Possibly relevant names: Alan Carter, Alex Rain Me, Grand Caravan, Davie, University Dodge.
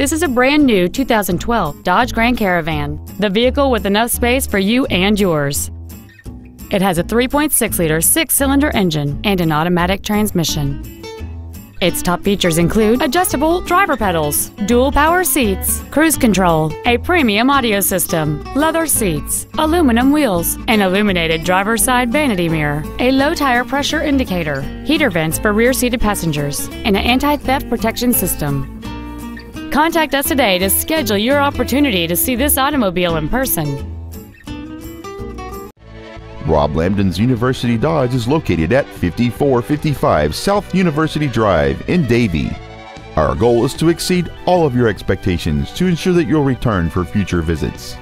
This is a brand new 2012 Dodge Grand Caravan, the vehicle with enough space for you and yours. It has a 3.6-liter six-cylinder engine and an automatic transmission. Its top features include adjustable driver pedals, dual power seats, cruise control, a premium audio system, leather seats, aluminum wheels, an illuminated driver's side vanity mirror, a low tire pressure indicator, heater vents for rear-seated passengers, and an anti-theft protection system. Contact us today to schedule your opportunity to see this automobile in person. Rob Lambden's University Dodge is located at 5455 South University Drive in Davie. Our goal is to exceed all of your expectations to ensure that you'll return for future visits.